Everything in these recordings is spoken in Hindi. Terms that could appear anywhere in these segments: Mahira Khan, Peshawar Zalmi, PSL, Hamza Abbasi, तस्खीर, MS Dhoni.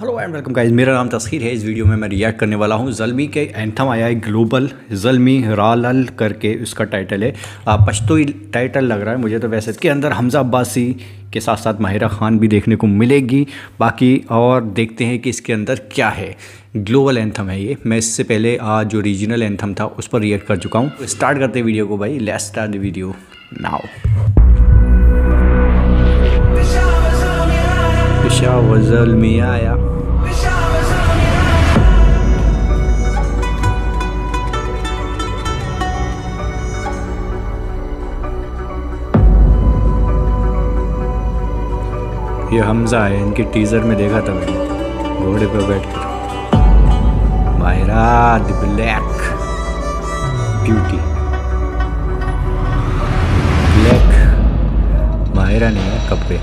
हेलो एंड वेलकम गाइस, मेरा नाम तस्खीर है। इस वीडियो में मैं रिएक्ट करने वाला हूँ ज़ल्मी के एंथम आया है ग्लोबल ज़ल्मी रालल करके, उसका टाइटल है। पश्तोई टाइटल लग रहा है मुझे तो वैसे। इसके अंदर हमज़ा अब्बासी के साथ साथ माहिरा खान भी देखने को मिलेगी बाकी, और देखते हैं कि इसके अंदर क्या है। ग्लोबल एंथम है ये। मैं इससे पहले जो रीजनल एंथम था उस पर रिएक्ट कर चुका हूँ। स्टार्ट करते हैं वीडियो को भाई, let's start the video now. Peshawar Zalmi आया, ये हमजा है। इनके टीजर में देखा था मैंने घोड़े पर बैठकर। Mahira the black beauty, black Mahira नहीं है कपड़े।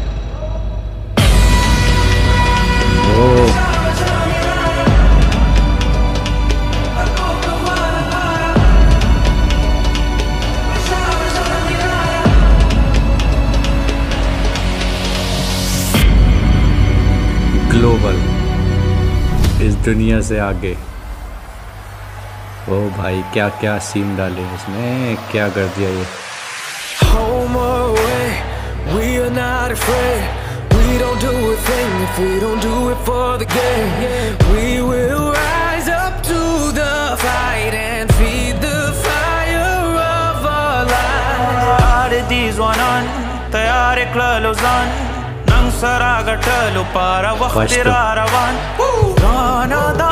ग्लोबल इस दुनिया से आगे। ओ भाई क्या क्या सीन डाले इसमें, क्या कर दिया ये। We don't do a thing if we don't do it for the game. We will rise up to the fight and feed the fire of our lives. Ardis wanan tayar eklalozan nang saraga talo para waqtira rawan rana da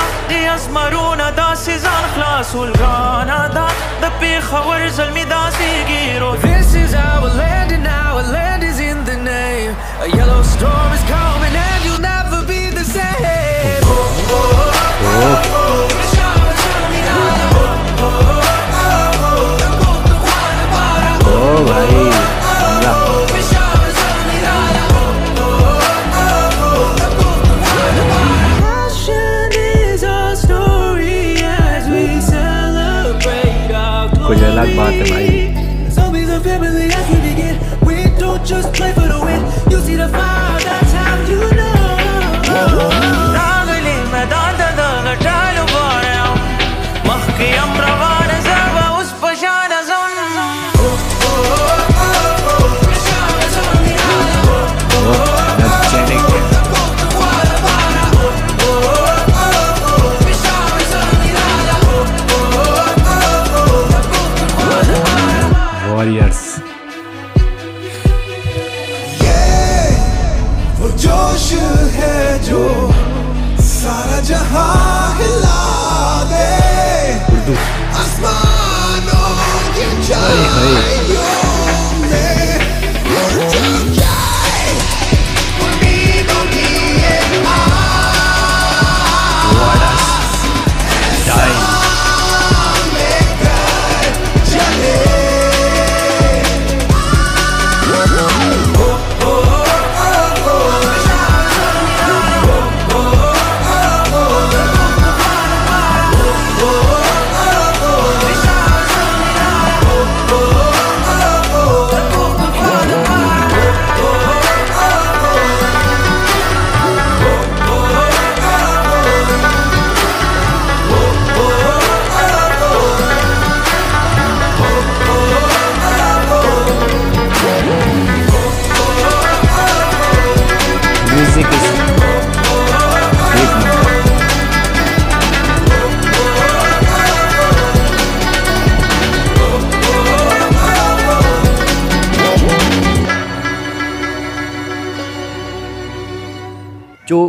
yasmaruna dasizan khlasul rana da the Peshawar Zalmi dasegiro. This is our land and our land is in the name. A yellow storm is coming and you'll never be the same. Oh, oh, oh, oh, oh. कुछ अलग बात है भाई। जो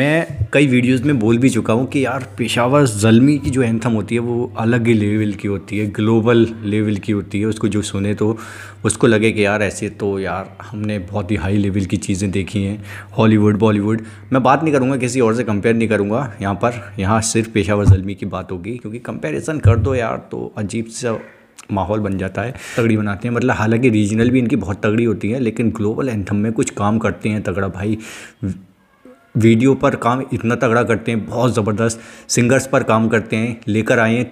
मैं कई वीडियोस में बोल भी चुका हूँ कि यार पेशावर ज़ल्मी की जो एंथम होती है वो अलग ही लेवल की होती है, ग्लोबल लेवल की होती है। उसको जो सुने तो उसको लगे कि यार ऐसे तो यार हमने बहुत ही हाई लेवल की चीज़ें देखी हैं, हॉलीवुड बॉलीवुड। मैं बात नहीं करूँगा, किसी और से कंपेयर नहीं करूँगा यहाँ पर। यहाँ सिर्फ पेशावर ज़ल्मी की बात होगी, क्योंकि कंपेरिज़न कर दो यार तो अजीब सा माहौल बन जाता है। तगड़ी बनाते हैं मतलब, हालाँकि रीजनल भी इनकी बहुत तगड़ी होती है, लेकिन ग्लोबल एंथम में कुछ काम करते हैं तगड़ा भाई। वीडियो पर काम इतना तगड़ा करते हैं, बहुत ज़बरदस्त सिंगर्स पर काम करते हैं। लेकर आए हैं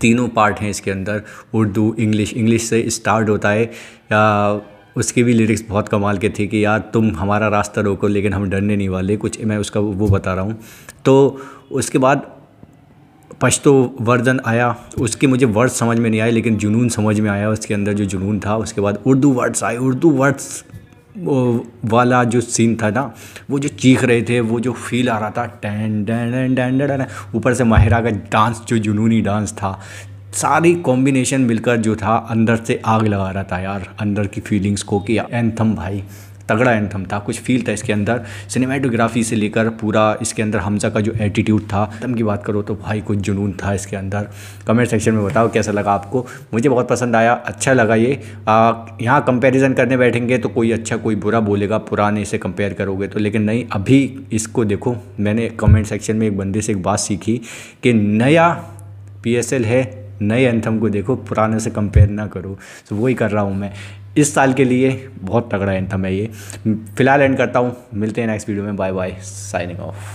तीनों पार्ट हैं इसके अंदर, उर्दू इंग्लिश से स्टार्ट होता है। उसकी भी लिरिक्स बहुत कमाल के थी कि यार तुम हमारा रास्ता रोको लेकिन हम डरने नहीं वाले, कुछ मैं उसका वो बता रहा हूँ। तो उसके बाद पश्तो वर्जन आया, उसके मुझे वर्ड्स समझ में नहीं आए लेकिन जुनून समझ में आया, उसके अंदर जो जुनून था। उसके बाद उर्दू वर्ड्स आए, उर्दू वर्ड्स वाला जो सीन था ना, वो जो चीख रहे थे, वो जो फील आ रहा था, टैन डैन डैन डैन, ऊपर से माहिरा का डांस जो जुनूनी डांस था, सारी कॉम्बिनेशन मिलकर जो था अंदर से आग लगा रहा था यार, अंदर की फीलिंग्स को कि एंथम भाई तगड़ा एंथम था, कुछ फील था इसके अंदर। सिनेमेटोग्राफी से लेकर पूरा इसके अंदर हमजा का जो एटीट्यूड था, एंथम की बात करो तो भाई कुछ जुनून था इसके अंदर। कमेंट सेक्शन में बताओ कैसा लगा आपको, मुझे बहुत पसंद आया, अच्छा लगा ये। यहाँ कंपैरिजन करने बैठेंगे तो कोई अच्छा कोई बुरा बोलेगा, पुराने से कंपेयर करोगे तो, लेकिन नहीं अभी इसको देखो। मैंने कमेंट सेक्शन में एक बंदे से एक बात सीखी कि नया PSL है, नए एंथम को देखो, पुराने से कंपेयर ना करो। तो वही कर रहा हूँ मैं इस साल के लिए, बहुत तगड़ा एंथम है ये। फ़िलहाल एंड करता हूँ, मिलते हैं नेक्स्ट वीडियो में, बाय बाय, साइनिंग ऑफ।